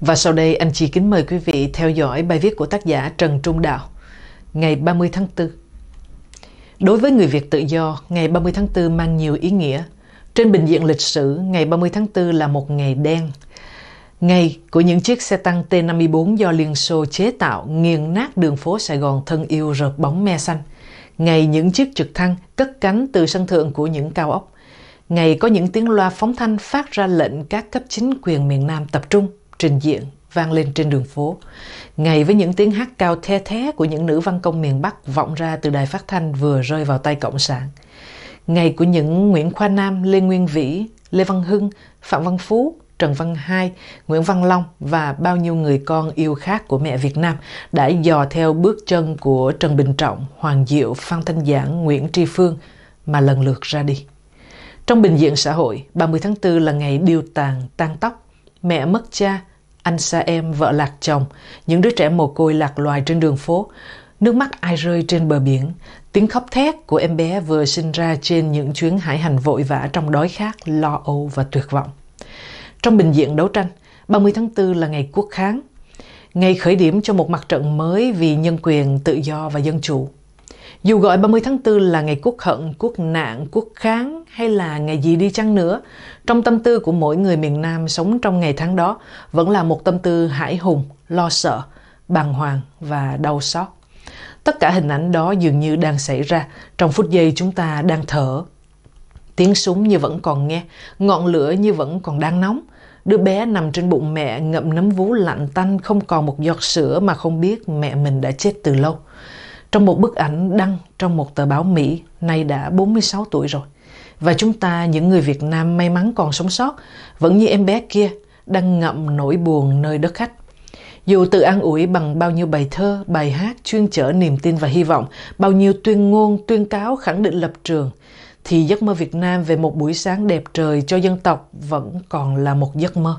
Và sau đây, anh chị kính mời quý vị theo dõi bài viết của tác giả Trần Trung Đạo, ngày 30 tháng 4. Đối với người Việt tự do, ngày 30 tháng 4 mang nhiều ý nghĩa. Trên bình diện lịch sử, ngày 30 tháng 4 là một ngày đen. Ngày của những chiếc xe tăng T-54 do Liên Xô chế tạo nghiền nát đường phố Sài Gòn thân yêu rợp bóng me xanh. Ngày những chiếc trực thăng cất cánh từ sân thượng của những cao ốc. Ngày có những tiếng loa phóng thanh phát ra lệnh các cấp chính quyền miền Nam tập trung, trình diện, vang lên trên đường phố. Ngày với những tiếng hát cao the thé của những nữ văn công miền Bắc vọng ra từ đài phát thanh vừa rơi vào tay Cộng sản. Ngày của những Nguyễn Khoa Nam, Lê Nguyên Vĩ, Lê Văn Hưng, Phạm Văn Phú, Trần Văn Hai, Nguyễn Văn Long và bao nhiêu người con yêu khác của mẹ Việt Nam đã dò theo bước chân của Trần Bình Trọng, Hoàng Diệu, Phan Thanh Giản, Nguyễn Tri Phương mà lần lượt ra đi. Trong bình diện xã hội, 30 tháng 4 là ngày điêu tàn, tang tóc, mẹ mất cha, anh xa em, vợ lạc chồng, những đứa trẻ mồ côi lạc loài trên đường phố, nước mắt ai rơi trên bờ biển, tiếng khóc thét của em bé vừa sinh ra trên những chuyến hải hành vội vã trong đói khát, lo âu và tuyệt vọng. Trong bình diện đấu tranh, 30 tháng 4 là ngày quốc kháng, ngày khởi điểm cho một mặt trận mới vì nhân quyền, tự do và dân chủ. Dù gọi 30 tháng 4 là ngày quốc hận, quốc nạn, quốc kháng hay là ngày gì đi chăng nữa, trong tâm tư của mỗi người miền Nam sống trong ngày tháng đó vẫn là một tâm tư hãi hùng, lo sợ, bàng hoàng và đau xót. Tất cả hình ảnh đó dường như đang xảy ra trong phút giây chúng ta đang thở. Tiếng súng như vẫn còn nghe, ngọn lửa như vẫn còn đang nóng. Đứa bé nằm trên bụng mẹ ngậm nấm vú lạnh tanh, không còn một giọt sữa mà không biết mẹ mình đã chết từ lâu. Trong một bức ảnh đăng trong một tờ báo Mỹ, nay đã 46 tuổi rồi. Và chúng ta, những người Việt Nam may mắn còn sống sót, vẫn như em bé kia, đang ngậm nỗi buồn nơi đất khách. Dù tự an ủi bằng bao nhiêu bài thơ, bài hát chuyên chở niềm tin và hy vọng, bao nhiêu tuyên ngôn, tuyên cáo khẳng định lập trường, thì giấc mơ Việt Nam về một buổi sáng đẹp trời cho dân tộc vẫn còn là một giấc mơ.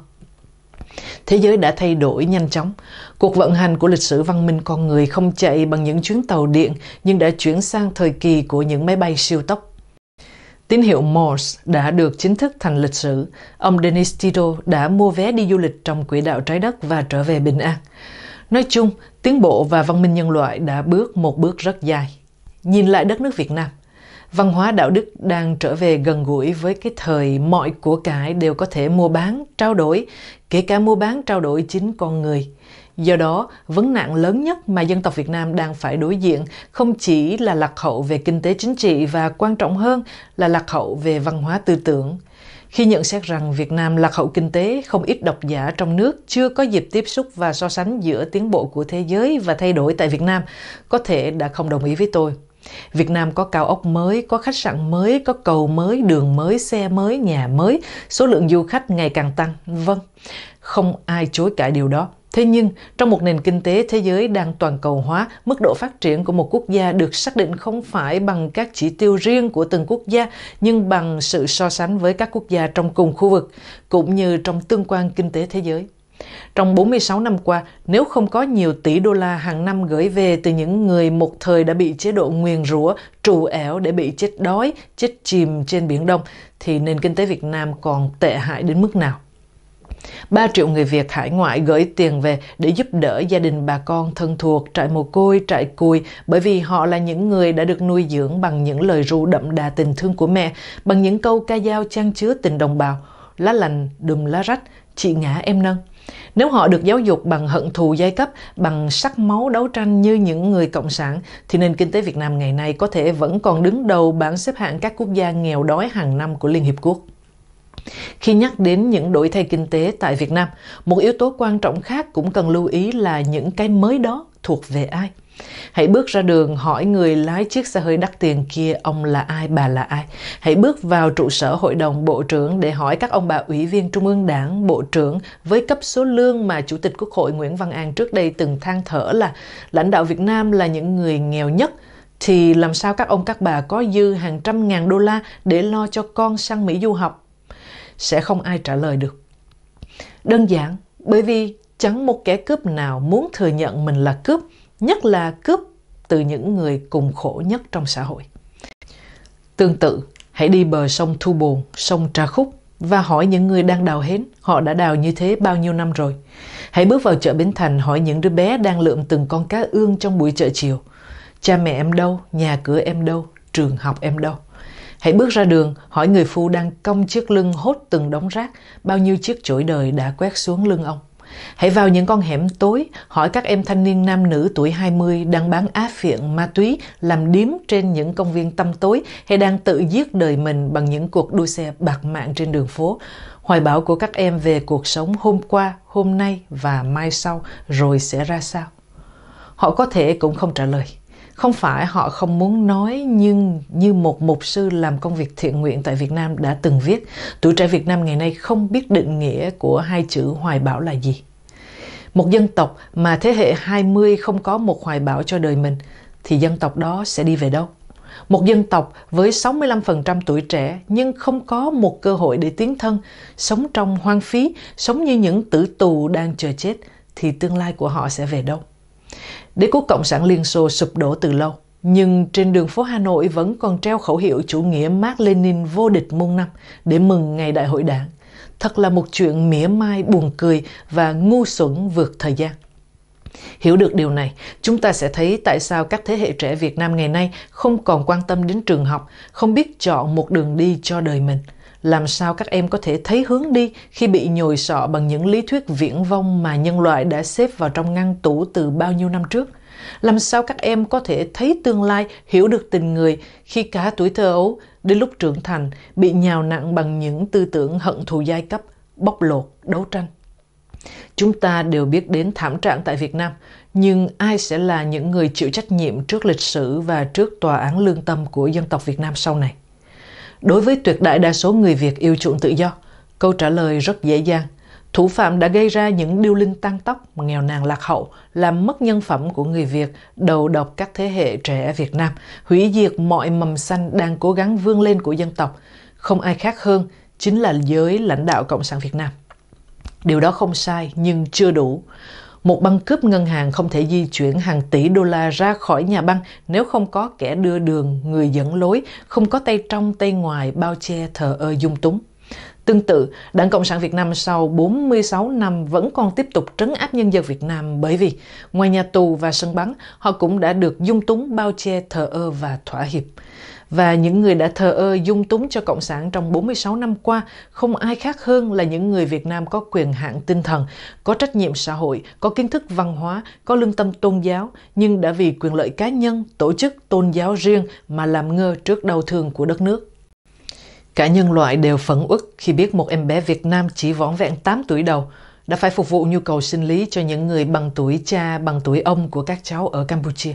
Thế giới đã thay đổi nhanh chóng. Cuộc vận hành của lịch sử văn minh con người không chạy bằng những chuyến tàu điện nhưng đã chuyển sang thời kỳ của những máy bay siêu tốc. Tín hiệu Morse đã được chính thức thành lịch sử. Ông Dennis Tito đã mua vé đi du lịch trong quỹ đạo trái đất và trở về bình an. Nói chung, tiến bộ và văn minh nhân loại đã bước một bước rất dài. Nhìn lại đất nước Việt Nam, văn hóa đạo đức đang trở về gần gũi với cái thời mọi của cải đều có thể mua bán, trao đổi, kể cả mua bán trao đổi chính con người. Do đó, vấn nạn lớn nhất mà dân tộc Việt Nam đang phải đối diện không chỉ là lạc hậu về kinh tế chính trị và quan trọng hơn là lạc hậu về văn hóa tư tưởng. Khi nhận xét rằng Việt Nam lạc hậu kinh tế, không ít độc giả trong nước chưa có dịp tiếp xúc và so sánh giữa tiến bộ của thế giới và thay đổi tại Việt Nam có thể đã không đồng ý với tôi. Việt Nam có cao ốc mới, có khách sạn mới, có cầu mới, đường mới, xe mới, nhà mới, số lượng du khách ngày càng tăng, vâng. Không ai chối cãi điều đó. Thế nhưng, trong một nền kinh tế thế giới đang toàn cầu hóa, mức độ phát triển của một quốc gia được xác định không phải bằng các chỉ tiêu riêng của từng quốc gia, nhưng bằng sự so sánh với các quốc gia trong cùng khu vực, cũng như trong tương quan kinh tế thế giới. Trong 46 năm qua, nếu không có nhiều tỷ đô la hàng năm gửi về từ những người một thời đã bị chế độ nguyền rủa, trù ẻo để bị chết đói, chết chìm trên Biển Đông, thì nền kinh tế Việt Nam còn tệ hại đến mức nào? 3 triệu người Việt hải ngoại gửi tiền về để giúp đỡ gia đình bà con thân thuộc, trại mồ côi, trại cùi, bởi vì họ là những người đã được nuôi dưỡng bằng những lời ru đậm đà tình thương của mẹ, bằng những câu ca dao chan chứa tình đồng bào, lá lành đùm lá rách, chị ngã em nâng. Nếu họ được giáo dục bằng hận thù giai cấp, bằng sắc máu đấu tranh như những người cộng sản, thì nền kinh tế Việt Nam ngày nay có thể vẫn còn đứng đầu bảng xếp hạng các quốc gia nghèo đói hàng năm của Liên Hiệp Quốc. Khi nhắc đến những đổi thay kinh tế tại Việt Nam, một yếu tố quan trọng khác cũng cần lưu ý là những cái mới đó thuộc về ai. Hãy bước ra đường hỏi người lái chiếc xe hơi đắt tiền kia ông là ai, bà là ai. Hãy bước vào trụ sở Hội đồng Bộ trưởng để hỏi các ông bà ủy viên Trung ương Đảng, Bộ trưởng với cấp số lương mà Chủ tịch Quốc hội Nguyễn Văn An trước đây từng than thở là lãnh đạo Việt Nam là những người nghèo nhất, thì làm sao các ông các bà có dư hàng trăm ngàn đô la để lo cho con sang Mỹ du học? Sẽ không ai trả lời được. Đơn giản, bởi vì chẳng một kẻ cướp nào muốn thừa nhận mình là cướp, nhất là cướp từ những người cùng khổ nhất trong xã hội. Tương tự, hãy đi bờ sông Thu Bồn, sông Trà Khúc và hỏi những người đang đào hến, họ đã đào như thế bao nhiêu năm rồi. Hãy bước vào chợ Bến Thành hỏi những đứa bé đang lượm từng con cá ương trong buổi chợ chiều. Cha mẹ em đâu, nhà cửa em đâu, trường học em đâu. Hãy bước ra đường, hỏi người phu đang cong chiếc lưng hốt từng đống rác, bao nhiêu chiếc chổi đời đã quét xuống lưng ông. Hãy vào những con hẻm tối, hỏi các em thanh niên nam nữ tuổi 20 đang bán á phiện ma túy, làm điếm trên những công viên tăm tối hay đang tự giết đời mình bằng những cuộc đua xe bạc mạng trên đường phố. Hoài bão của các em về cuộc sống hôm qua, hôm nay và mai sau rồi sẽ ra sao? Họ có thể cũng không trả lời. Không phải họ không muốn nói, nhưng như một mục sư làm công việc thiện nguyện tại Việt Nam đã từng viết, tuổi trẻ Việt Nam ngày nay không biết định nghĩa của hai chữ hoài bão là gì. Một dân tộc mà thế hệ 20 không có một hoài bão cho đời mình, thì dân tộc đó sẽ đi về đâu? Một dân tộc với 65% tuổi trẻ nhưng không có một cơ hội để tiến thân, sống trong hoang phí, sống như những tử tù đang chờ chết, thì tương lai của họ sẽ về đâu? Đế quốc Cộng sản Liên Xô sụp đổ từ lâu, nhưng trên đường phố Hà Nội vẫn còn treo khẩu hiệu chủ nghĩa Mác Lênin vô địch muôn năm để mừng ngày đại hội đảng. Thật là một chuyện mỉa mai buồn cười và ngu xuẩn vượt thời gian. Hiểu được điều này, chúng ta sẽ thấy tại sao các thế hệ trẻ Việt Nam ngày nay không còn quan tâm đến trường học, không biết chọn một đường đi cho đời mình. Làm sao các em có thể thấy hướng đi khi bị nhồi sọ bằng những lý thuyết viển vông mà nhân loại đã xếp vào trong ngăn tủ từ bao nhiêu năm trước? Làm sao các em có thể thấy tương lai, hiểu được tình người khi cả tuổi thơ ấu đến lúc trưởng thành bị nhào nặng bằng những tư tưởng hận thù giai cấp, bóc lột, đấu tranh? Chúng ta đều biết đến thảm trạng tại Việt Nam, nhưng ai sẽ là những người chịu trách nhiệm trước lịch sử và trước tòa án lương tâm của dân tộc Việt Nam sau này? Đối với tuyệt đại đa số người Việt yêu chuộng tự do, câu trả lời rất dễ dàng. Thủ phạm đã gây ra những điêu linh tăng tóc, nghèo nàn lạc hậu, làm mất nhân phẩm của người Việt, đầu độc các thế hệ trẻ Việt Nam, hủy diệt mọi mầm xanh đang cố gắng vươn lên của dân tộc. Không ai khác hơn, chính là giới lãnh đạo Cộng sản Việt Nam. Điều đó không sai, nhưng chưa đủ. Một băng cướp ngân hàng không thể di chuyển hàng tỷ đô la ra khỏi nhà băng nếu không có kẻ đưa đường, người dẫn lối, không có tay trong, tay ngoài, bao che thờ ơ dung túng. Tương tự, Đảng Cộng sản Việt Nam sau 46 năm vẫn còn tiếp tục trấn áp nhân dân Việt Nam bởi vì ngoài nhà tù và sân bắn, họ cũng đã được dung túng, bao che, thờ ơ và thỏa hiệp. Và những người đã thờ ơ dung túng cho Cộng sản trong 46 năm qua không ai khác hơn là những người Việt Nam có quyền hạn tinh thần, có trách nhiệm xã hội, có kiến thức văn hóa, có lương tâm tôn giáo, nhưng đã vì quyền lợi cá nhân, tổ chức, tôn giáo riêng mà làm ngơ trước đau thương của đất nước. Cả nhân loại đều phẫn uất khi biết một em bé Việt Nam chỉ vỏn vẹn 8 tuổi đầu đã phải phục vụ nhu cầu sinh lý cho những người bằng tuổi cha, bằng tuổi ông của các cháu ở Campuchia.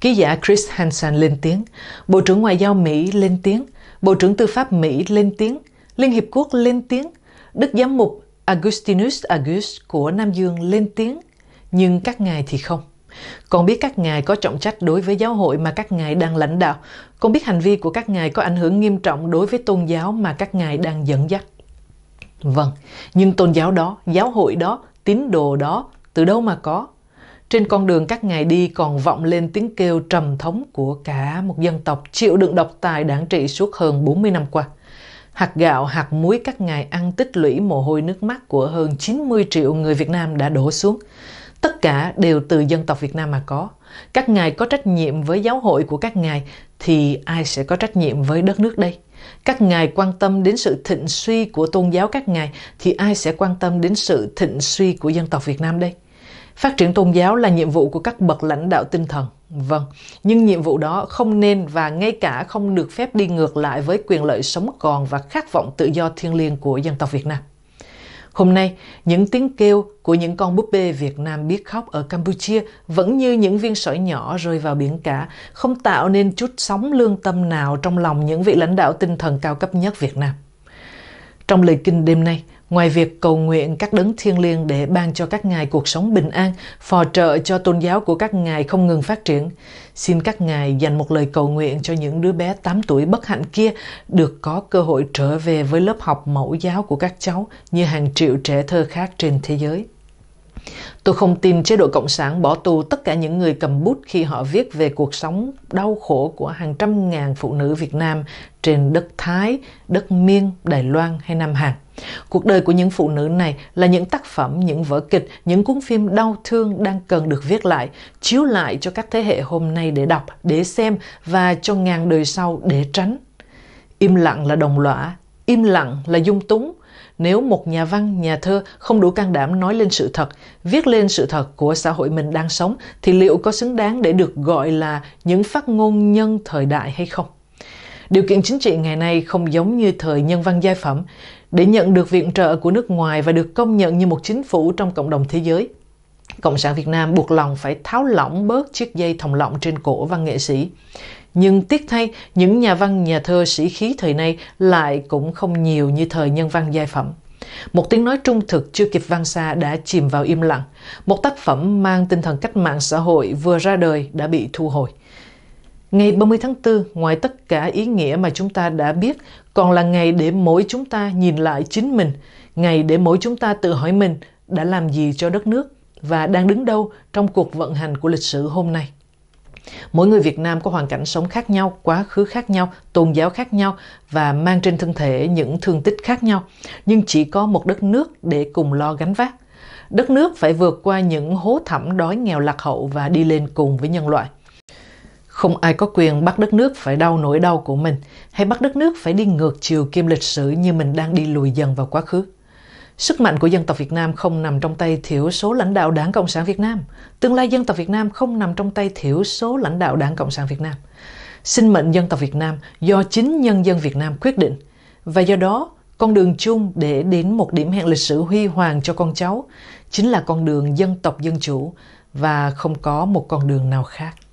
Ký giả Chris Hansen lên tiếng, Bộ trưởng Ngoại giao Mỹ lên tiếng, Bộ trưởng Tư pháp Mỹ lên tiếng, Liên Hiệp Quốc lên tiếng, Đức Giám mục Augustinus August của Nam Dương lên tiếng, nhưng các ngài thì không. Con biết các ngài có trọng trách đối với giáo hội mà các ngài đang lãnh đạo, con biết hành vi của các ngài có ảnh hưởng nghiêm trọng đối với tôn giáo mà các ngài đang dẫn dắt. Vâng, nhưng tôn giáo đó, giáo hội đó, tín đồ đó, từ đâu mà có? Trên con đường các ngài đi còn vọng lên tiếng kêu trầm thống của cả một dân tộc chịu đựng độc tài đảng trị suốt hơn 40 năm qua. Hạt gạo, hạt muối các ngài ăn tích lũy mồ hôi nước mắt của hơn 90 triệu người Việt Nam đã đổ xuống. Tất cả đều từ dân tộc Việt Nam mà có. Các ngài có trách nhiệm với giáo hội của các ngài, thì ai sẽ có trách nhiệm với đất nước đây? Các ngài quan tâm đến sự thịnh suy của tôn giáo các ngài, thì ai sẽ quan tâm đến sự thịnh suy của dân tộc Việt Nam đây? Phát triển tôn giáo là nhiệm vụ của các bậc lãnh đạo tinh thần. Vâng, nhưng nhiệm vụ đó không nên và ngay cả không được phép đi ngược lại với quyền lợi sống còn và khát vọng tự do thiêng liêng của dân tộc Việt Nam. Hôm nay, những tiếng kêu của những con búp bê Việt Nam biết khóc ở Campuchia vẫn như những viên sỏi nhỏ rơi vào biển cả, không tạo nên chút sóng lương tâm nào trong lòng những vị lãnh đạo tinh thần cao cấp nhất Việt Nam. Trong lời kinh đêm nay, ngoài việc cầu nguyện các đấng thiêng liêng để ban cho các ngài cuộc sống bình an, phò trợ cho tôn giáo của các ngài không ngừng phát triển, xin các ngài dành một lời cầu nguyện cho những đứa bé 8 tuổi bất hạnh kia được có cơ hội trở về với lớp học mẫu giáo của các cháu như hàng triệu trẻ thơ khác trên thế giới. Tôi không tin chế độ Cộng sản bỏ tù tất cả những người cầm bút khi họ viết về cuộc sống đau khổ của hàng trăm ngàn phụ nữ Việt Nam trên đất Thái, đất Miên, Đài Loan hay Nam Hàn. Cuộc đời của những phụ nữ này là những tác phẩm, những vở kịch, những cuốn phim đau thương đang cần được viết lại, chiếu lại cho các thế hệ hôm nay để đọc, để xem và cho ngàn đời sau để tránh. Im lặng là đồng lõa, im lặng là dung túng. Nếu một nhà văn, nhà thơ không đủ can đảm nói lên sự thật, viết lên sự thật của xã hội mình đang sống, thì liệu có xứng đáng để được gọi là những phát ngôn nhân thời đại hay không? Điều kiện chính trị ngày nay không giống như thời nhân văn giai phẩm, để nhận được viện trợ của nước ngoài và được công nhận như một chính phủ trong cộng đồng thế giới. Cộng sản Việt Nam buộc lòng phải tháo lỏng bớt chiếc dây thòng lọng trên cổ văn nghệ sĩ. Nhưng tiếc thay, những nhà văn, nhà thơ, sĩ khí thời nay lại cũng không nhiều như thời nhân văn giai phẩm. Một tiếng nói trung thực chưa kịp vang xa đã chìm vào im lặng. Một tác phẩm mang tinh thần cách mạng xã hội vừa ra đời đã bị thu hồi. Ngày 30 tháng 4, ngoài tất cả ý nghĩa mà chúng ta đã biết, còn là ngày để mỗi chúng ta nhìn lại chính mình, ngày để mỗi chúng ta tự hỏi mình đã làm gì cho đất nước và đang đứng đâu trong cuộc vận hành của lịch sử hôm nay. Mỗi người Việt Nam có hoàn cảnh sống khác nhau, quá khứ khác nhau, tôn giáo khác nhau và mang trên thân thể những thương tích khác nhau, nhưng chỉ có một đất nước để cùng lo gánh vác. Đất nước phải vượt qua những hố thẳm đói nghèo lạc hậu và đi lên cùng với nhân loại. Không ai có quyền bắt đất nước phải đau nỗi đau của mình, hay bắt đất nước phải đi ngược chiều kim lịch sử như mình đang đi lùi dần vào quá khứ. Sức mạnh của dân tộc Việt Nam không nằm trong tay thiểu số lãnh đạo Đảng Cộng sản Việt Nam. Tương lai dân tộc Việt Nam không nằm trong tay thiểu số lãnh đạo Đảng Cộng sản Việt Nam. Sinh mệnh dân tộc Việt Nam do chính nhân dân Việt Nam quyết định. Và do đó, con đường chung để đến một điểm hẹn lịch sử huy hoàng cho con cháu chính là con đường dân tộc dân chủ và không có một con đường nào khác.